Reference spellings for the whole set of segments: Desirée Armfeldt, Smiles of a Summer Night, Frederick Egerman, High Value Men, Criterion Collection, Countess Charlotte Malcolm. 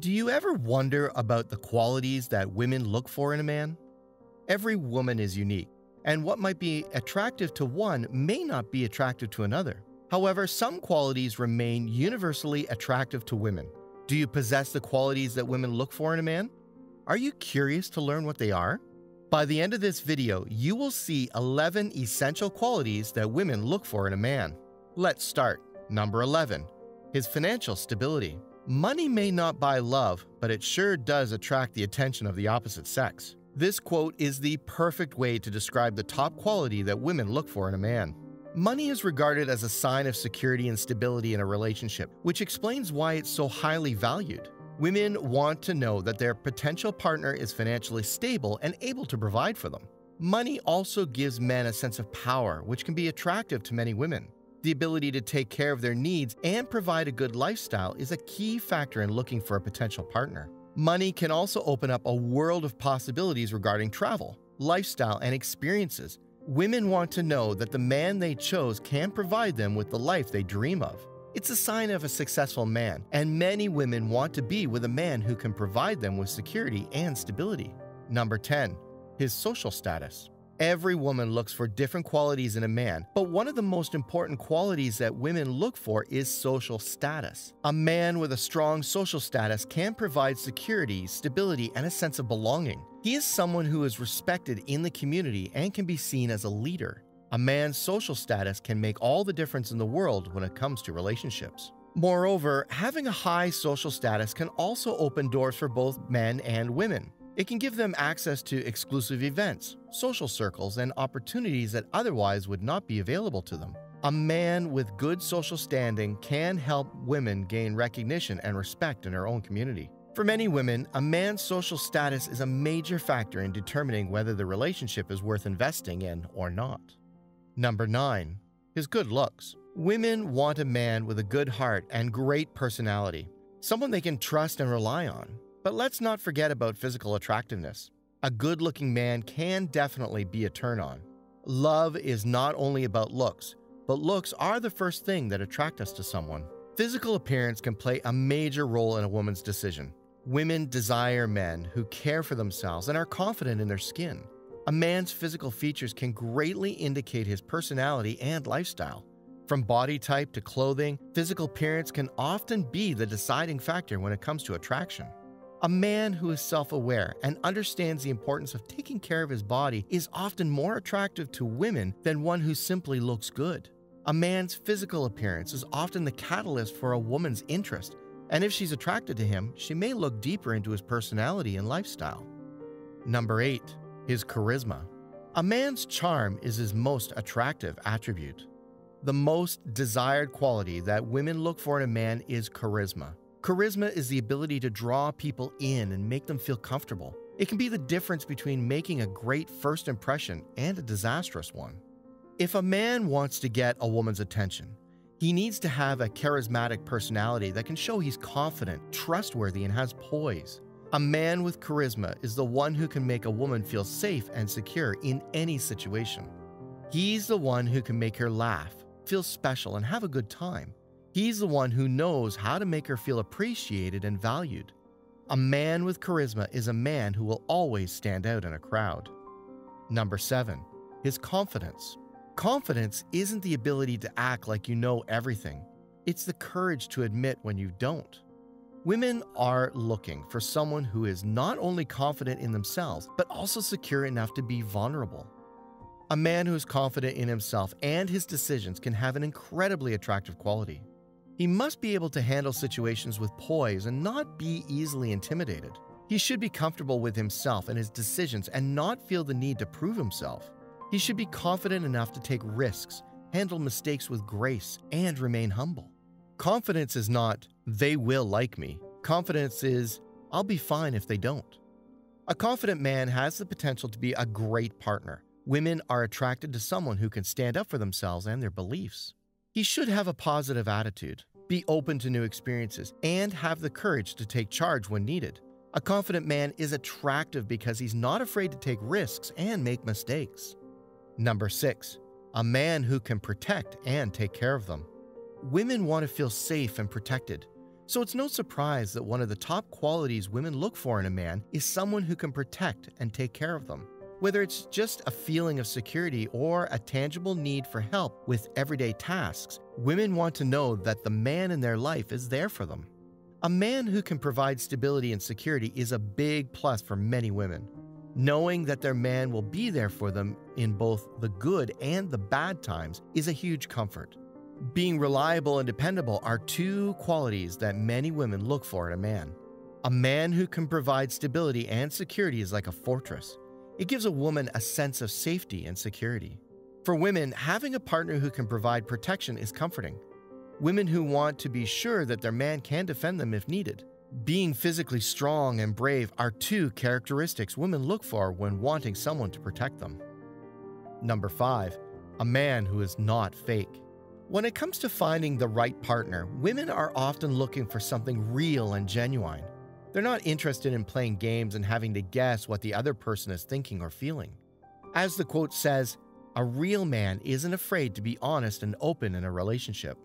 Do you ever wonder about the qualities that women look for in a man? Every woman is unique, and what might be attractive to one may not be attractive to another. However, some qualities remain universally attractive to women. Do you possess the qualities that women look for in a man? Are you curious to learn what they are? By the end of this video, you will see 11 essential qualities that women look for in a man. Let's start. Number 11. His financial stability. Money may not buy love, but it sure does attract the attention of the opposite sex. This quote is the perfect way to describe the top quality that women look for in a man. Money is regarded as a sign of security and stability in a relationship, which explains why it's so highly valued. Women want to know that their potential partner is financially stable and able to provide for them. Money also gives men a sense of power, which can be attractive to many women. The ability to take care of their needs and provide a good lifestyle is a key factor in looking for a potential partner. Money can also open up a world of possibilities regarding travel, lifestyle, and experiences. Women want to know that the man they chose can provide them with the life they dream of. It's a sign of a successful man, and many women want to be with a man who can provide them with security and stability. Number 10. His social status. Every woman looks for different qualities in a man, but one of the most important qualities that women look for is social status. A man with a strong social status can provide security, stability, and a sense of belonging. He is someone who is respected in the community and can be seen as a leader. A man's social status can make all the difference in the world when it comes to relationships. Moreover, having a high social status can also open doors for both men and women. It can give them access to exclusive events, social circles, and opportunities that otherwise would not be available to them. A man with good social standing can help women gain recognition and respect in her own community. For many women, a man's social status is a major factor in determining whether the relationship is worth investing in or not. Number 9. His good looks. Women want a man with a good heart and great personality, someone they can trust and rely on. But let's not forget about physical attractiveness. A good-looking man can definitely be a turn-on. Love is not only about looks, but looks are the first thing that attract us to someone. Physical appearance can play a major role in a woman's decision. Women desire men who care for themselves and are confident in their skin. A man's physical features can greatly indicate his personality and lifestyle. From body type to clothing, physical appearance can often be the deciding factor when it comes to attraction. A man who is self-aware and understands the importance of taking care of his body is often more attractive to women than one who simply looks good. A man's physical appearance is often the catalyst for a woman's interest, and if she's attracted to him, she may look deeper into his personality and lifestyle. Number 8. His charisma. A man's charm is his most attractive attribute. The most desired quality that women look for in a man is charisma. Charisma is the ability to draw people in and make them feel comfortable. It can be the difference between making a great first impression and a disastrous one. If a man wants to get a woman's attention, he needs to have a charismatic personality that can show he's confident, trustworthy, and has poise. A man with charisma is the one who can make a woman feel safe and secure in any situation. He's the one who can make her laugh, feel special, and have a good time. He's the one who knows how to make her feel appreciated and valued. A man with charisma is a man who will always stand out in a crowd. Number 7. His confidence. Confidence isn't the ability to act like you know everything. It's the courage to admit when you don't. Women are looking for someone who is not only confident in themselves, but also secure enough to be vulnerable. A man who is confident in himself and his decisions can have an incredibly attractive quality. He must be able to handle situations with poise and not be easily intimidated. He should be comfortable with himself and his decisions and not feel the need to prove himself. He should be confident enough to take risks, handle mistakes with grace, and remain humble. Confidence is not, "They will like me." Confidence is, "I'll be fine if they don't." A confident man has the potential to be a great partner. Women are attracted to someone who can stand up for themselves and their beliefs. He should have a positive attitude, be open to new experiences, and have the courage to take charge when needed. A confident man is attractive because he's not afraid to take risks and make mistakes. Number 6. A man who can protect and take care of them. Women want to feel safe and protected. So it's no surprise that one of the top qualities women look for in a man is someone who can protect and take care of them. Whether it's just a feeling of security or a tangible need for help with everyday tasks, women want to know that the man in their life is there for them. A man who can provide stability and security is a big plus for many women. Knowing that their man will be there for them in both the good and the bad times is a huge comfort. Being reliable and dependable are two qualities that many women look for in a man. A man who can provide stability and security is like a fortress. It gives a woman a sense of safety and security. For women, having a partner who can provide protection is comforting. Women who want to be sure that their man can defend them if needed. Being physically strong and brave are two characteristics women look for when wanting someone to protect them. Number 5. A man who is not fake. When it comes to finding the right partner, women are often looking for something real and genuine. They're not interested in playing games and having to guess what the other person is thinking or feeling. As the quote says, a real man isn't afraid to be honest and open in a relationship.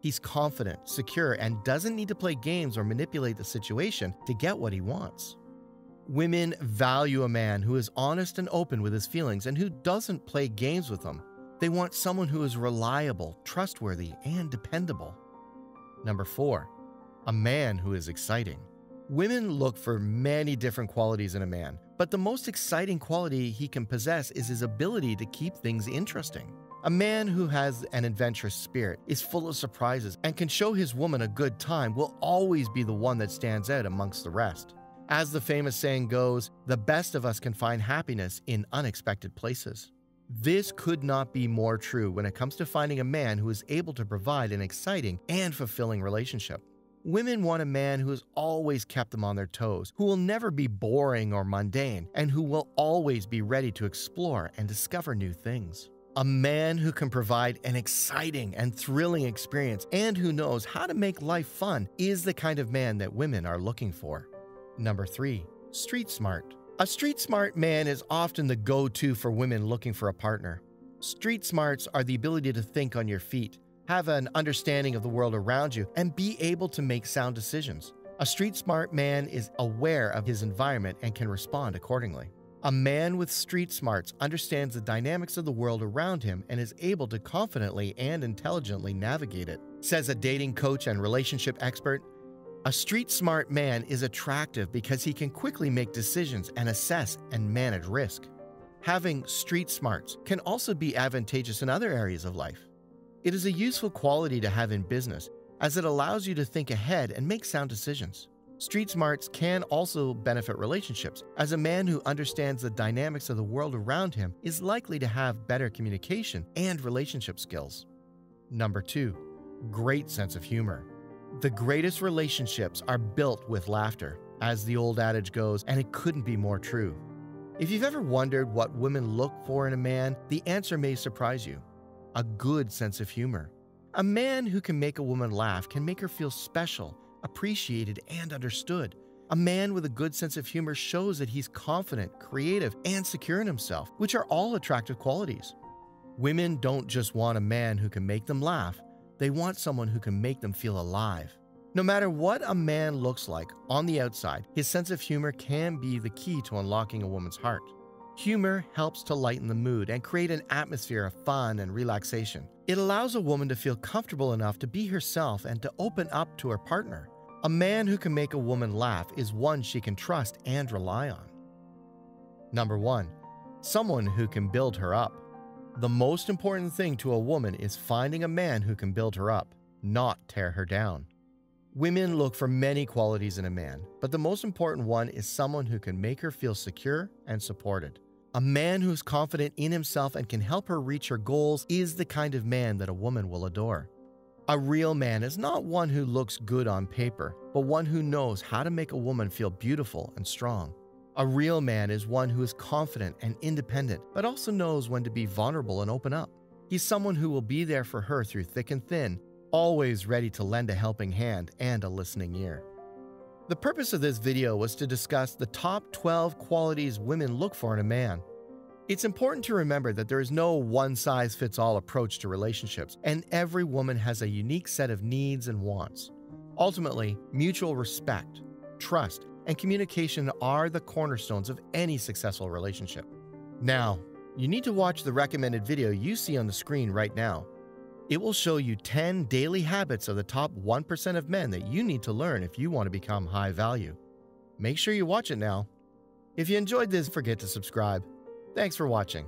He's confident, secure, and doesn't need to play games or manipulate the situation to get what he wants. Women value a man who is honest and open with his feelings and who doesn't play games with them. They want someone who is reliable, trustworthy, and dependable. Number 4. A man who is exciting. Women look for many different qualities in a man, but the most exciting quality he can possess is his ability to keep things interesting. A man who has an adventurous spirit, is full of surprises, and can show his woman a good time will always be the one that stands out amongst the rest. As the famous saying goes, the best of us can find happiness in unexpected places. This could not be more true when it comes to finding a man who is able to provide an exciting and fulfilling relationship. Women want a man who has always kept them on their toes, who will never be boring or mundane, and who will always be ready to explore and discover new things. A man who can provide an exciting and thrilling experience and who knows how to make life fun is the kind of man that women are looking for. Number 3. Street smart. A street smart man is often the go-to for women looking for a partner. Street smarts are the ability to think on your feet, have an understanding of the world around you, and be able to make sound decisions. A street smart man is aware of his environment and can respond accordingly. A man with street smarts understands the dynamics of the world around him and is able to confidently and intelligently navigate it. Says a dating coach and relationship expert, a street smart man is attractive because he can quickly make decisions and assess and manage risk. Having street smarts can also be advantageous in other areas of life. It is a useful quality to have in business, as it allows you to think ahead and make sound decisions. Street smarts can also benefit relationships, as a man who understands the dynamics of the world around him is likely to have better communication and relationship skills. Number 2. Great sense of humor. The greatest relationships are built with laughter, as the old adage goes, and it couldn't be more true. If you've ever wondered what women look for in a man, the answer may surprise you. A good sense of humor. A man who can make a woman laugh can make her feel special, appreciated, and understood. A man with a good sense of humor shows that he's confident, creative, and secure in himself, which are all attractive qualities. Women don't just want a man who can make them laugh, they want someone who can make them feel alive. No matter what a man looks like on the outside, his sense of humor can be the key to unlocking a woman's heart. Humor helps to lighten the mood and create an atmosphere of fun and relaxation. It allows a woman to feel comfortable enough to be herself and to open up to her partner. A man who can make a woman laugh is one she can trust and rely on. Number 1. Someone who can build her up. The most important thing to a woman is finding a man who can build her up, not tear her down. Women look for many qualities in a man, but the most important one is someone who can make her feel secure and supported. A man who is confident in himself and can help her reach her goals is the kind of man that a woman will adore. A real man is not one who looks good on paper, but one who knows how to make a woman feel beautiful and strong. A real man is one who is confident and independent, but also knows when to be vulnerable and open up. He's someone who will be there for her through thick and thin, always ready to lend a helping hand and a listening ear. The purpose of this video was to discuss the top 12 qualities women look for in a man. It's important to remember that there is no one-size-fits-all approach to relationships, and every woman has a unique set of needs and wants. Ultimately, mutual respect, trust, and communication are the cornerstones of any successful relationship. Now, you need to watch the recommended video you see on the screen right now. It will show you 10 daily habits of the top 1% of men that you need to learn if you want to become high value. Make sure you watch it now. If you enjoyed this, don't forget to subscribe. Thanks for watching.